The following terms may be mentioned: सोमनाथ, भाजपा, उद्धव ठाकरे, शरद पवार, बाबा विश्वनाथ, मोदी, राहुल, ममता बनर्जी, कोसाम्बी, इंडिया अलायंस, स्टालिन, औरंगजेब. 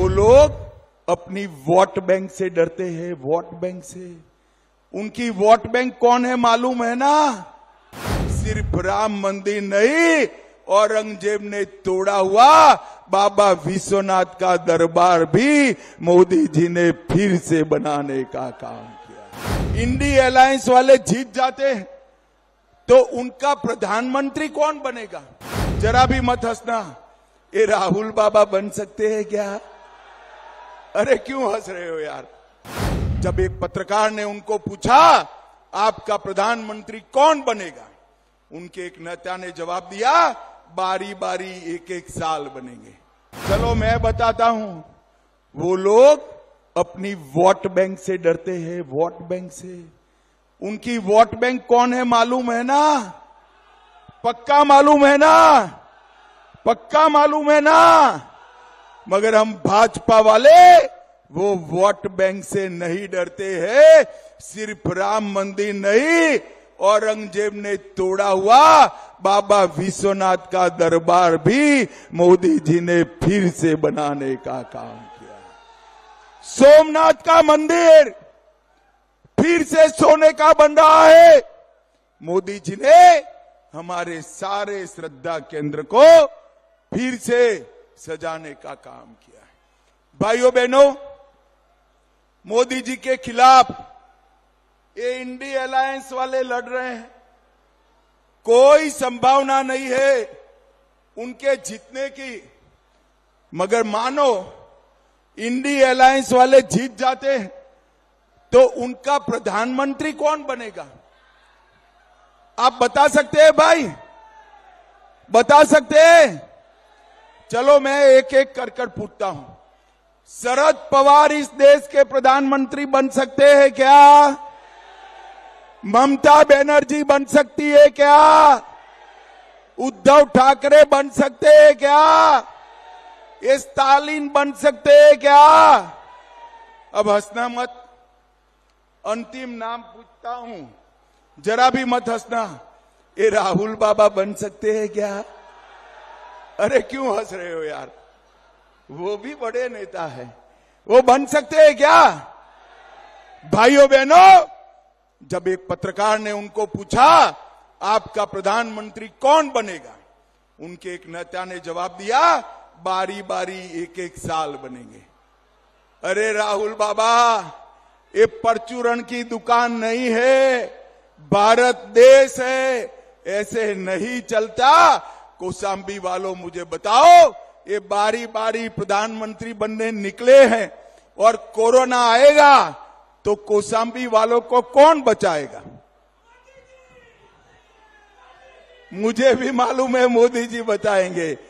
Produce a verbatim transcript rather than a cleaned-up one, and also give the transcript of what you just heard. वो लोग अपनी वोट बैंक से डरते हैं, वोट बैंक से। उनकी वोट बैंक कौन है मालूम है ना? सिर्फ राम मंदिर नहीं, औरंगजेब ने तोड़ा हुआ बाबा विश्वनाथ का दरबार भी मोदी जी ने फिर से बनाने का काम किया। इंडिया अलायंस वाले जीत जाते हैं तो उनका प्रधानमंत्री कौन बनेगा? जरा भी मत हंसना, ये राहुल बाबा बन सकते हैं क्या? अरे क्यों हंस रहे हो यार? जब एक पत्रकार ने उनको पूछा आपका प्रधानमंत्री कौन बनेगा, उनके एक नेता ने जवाब दिया बारी बारी एक एक साल बनेंगे। चलो मैं बताता हूं, वो लोग अपनी वोट बैंक से डरते हैं, वोट बैंक से। उनकी वोट बैंक कौन है मालूम है ना? पक्का मालूम है ना? पक्का मालूम है ना? मगर हम भाजपा वाले वो वोट बैंक से नहीं डरते हैं। सिर्फ राम मंदिर नहीं, औरंगजेब ने तोड़ा हुआ बाबा विश्वनाथ का दरबार भी मोदी जी ने फिर से बनाने का काम किया। सोमनाथ का मंदिर फिर से सोने का बन रहा है। मोदी जी ने हमारे सारे श्रद्धा केंद्र को फिर से सजाने का काम किया है। भाइयों बहनों, मोदी जी के खिलाफ ये इंडिया अलायंस वाले लड़ रहे हैं। कोई संभावना नहीं है उनके जीतने की। मगर मानो इंडिया अलायंस वाले जीत जाते हैं तो उनका प्रधानमंत्री कौन बनेगा? आप बता सकते हैं भाई? बता सकते हैं? चलो मैं एक एक कर कर पूछता हूं। शरद पवार इस देश के प्रधानमंत्री बन सकते हैं क्या? ममता बनर्जी बन सकती है क्या? उद्धव ठाकरे बन सकते हैं क्या? ये स्टालिन बन सकते हैं क्या? अब हंसना मत। अंतिम नाम पूछता हूं, जरा भी मत हंसना। ये राहुल बाबा बन सकते हैं क्या? अरे क्यों हंस रहे हो यार? वो भी बड़े नेता है, वो बन सकते हैं क्या? भाइयों बहनों, जब एक पत्रकार ने उनको पूछा आपका प्रधानमंत्री कौन बनेगा, उनके एक नेता ने जवाब दिया बारी बारी एक एक साल बनेंगे। अरे राहुल बाबा, ये परचूरन की दुकान नहीं है, भारत देश है, ऐसे नहीं चलता। कोसाम्बी वालों मुझे बताओ, ये बारी बारी प्रधानमंत्री बनने निकले हैं और कोरोना आएगा तो कोसाम्बी वालों को कौन बचाएगा? मुझे भी मालूम है मोदी जी बचाएंगे,